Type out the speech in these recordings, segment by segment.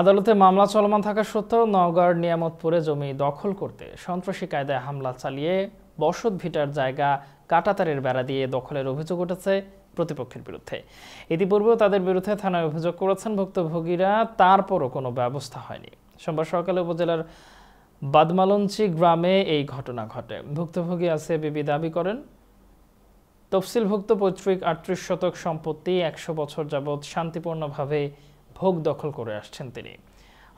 আদালতে মামলা চলমান থাকা সত্ত্বেও নওগাঁর নিয়ামতপুরে জমি দখল করতে সন্ত্রাসী কায়দায় হামলা চালিয়ে বসত ভিটার জায়গা কাঁটাতারের বেড়া দিয়ে দখলের অভিযোগ উঠেছে প্রতিপক্ষের বিরুদ্ধে। ইতিপূর্বেও তাদের বিরুদ্ধে থানায় অভিযোগ করেছেন ভুক্তভোগীরা, তারপরও কোনো ব্যবস্থা হয়নি। সোমবার সকালে উপজেলার বাদমালঞ্চি গ্রামে এই ঘটনা ঘটে। ভুক্তভোগী আছে বিবি দাবি করেন, তফসিলভুক্ত পৈতৃক ৩৮ শতক সম্পত্তি ১০০ বছর যাবৎ শান্তিপূর্ণভাবে ভোগ দখল করে আসছেন তিনি।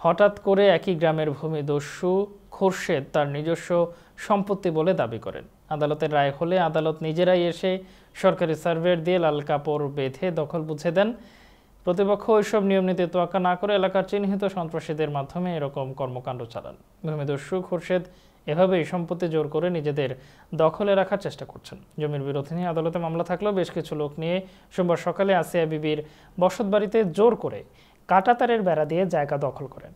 হঠাৎ করে একই গ্রামের ভূমিদস্যু খোরশেদ তার নিজস্ব সম্পত্তি বলে দাবি করেন। আদালতের রায় হলে আদালত নিজেরাই এসে সরকারি সার্ভেয়ার দিয়ে লাল কাপড় বেঁধে দখল বুঝে দেন। প্রতিপক্ষ ওইসব নিয়মনীতি তোয়াক্কা না করে এলাকার চিহ্নিত সন্ত্রাসীদের মাধ্যমে এরকম কর্মকাণ্ড চালান। ভূমিদস্যু খোরশেদ এভাবেই সম্পত্তি জোর করে নিজেদের দখলে রাখার চেষ্টা করছেন। জমির বিরোধ নিয়ে আদালতে মামলা থাকলেও বেশ কিছু লোক নিয়ে সোমবার সকালে আসিয়া বিবির বসত বাড়িতে জোর করে কাঁটাতারের বেড়া দিয়ে জায়গা দখল করেন।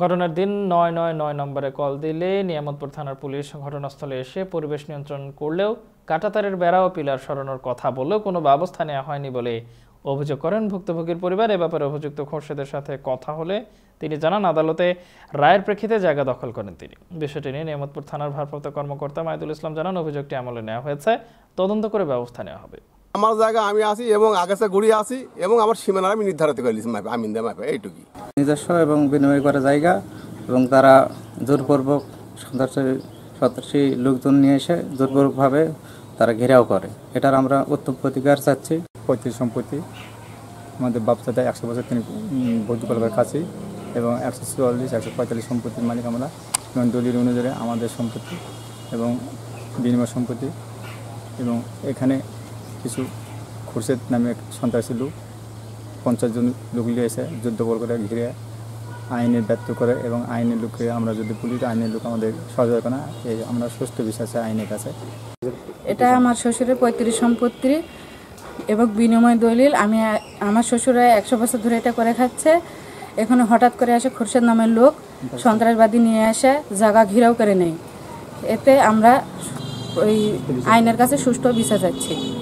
ঘটনার দিন ৯৯৯ নম্বরে কল দিলে নিয়ামতপুর থানার পুলিশ ঘটনাস্থলে এসে পরিবেশ নিয়ন্ত্রণ করলেও কাঁটাতারের বেড়া ও পিলার সরানোর কথা বলেও কোনো ব্যবস্থা নেওয়া হয়নি বলে অভিযোগ করেন ভুক্তভোগীর পরিবার। এ ব্যাপারে অভিযুক্ত খোরশেদের সাথে কথা হলে তিনি জানান, আদালতে রায়ের প্রেক্ষিতে জায়গা দখল করেন তিনি। বিষয়টি নিয়ে নিয়ামতপুর থানার ভারপ্রাপ্ত কর্মকর্তা মাইদুল ইসলাম জানান, অভিযোগটি আমলে নেওয়া হয়েছে, তদন্ত করে ব্যবস্থা নেওয়া হবে। আমার জায়গা আমি আসি এবং আগাছা ঘুরিয়ে আসি এবং আমার সীমানা আমি নির্ধারিত করে দিয়েছি আমিন্দা মাপে, এইটুকুই। নিজস্ব এবং বিনিময় করা জায়গা এবং তারা জোরপূর্বক সন্ত্রাসী লোকজন নিয়ে এসে জোরপূর্বকভাবে তারা ঘেরাও করে। এটার আমরা উত্তম প্রতিকার চাচ্ছি। পৈতৃক সম্পত্তি আমাদের বাপদাদা ১০০ বছর তিনি বৌদ্ধ পরিবারের কাছে এবং ১৪৪, ১৪৫ সম্পত্তির মালিক আমরা এবং দলিল অনুযায়ী আমাদের সম্পত্তি এবং বিনিময় সম্পত্তি। এবং এখানে কিছু খোরশেদ নামে এক সন্ত্রাসী লোক ৫০ জন লোক নিয়ে এসে যুদ্ধবল করে ঘিরে আইনের ব্যর্থ করে এবং আইনের লোককে আমরা যদি পুলিশ আইনের লোক আমাদের সহযোগিতা করে না, এই আমরা সুস্থ বিশ্বাসে আইনের কাছে। এটা আমার শ্বশুরের পৈতৃক সম্পত্তি এবং বিনিময় দলিল। আমার শ্বশুরা ১০০ বছর ধরে এটা করে খাচ্ছে। এখানে হঠাৎ করে আসে খোরশেদ নামের লোক, সন্ত্রাসবাদী নিয়ে আসে, জায়গা ঘিরাও করে নেয়। এতে আমরা ওই আইনের কাছে সুষ্ঠু বিচার চাচ্ছি।